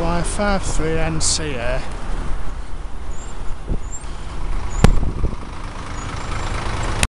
FY53NCA.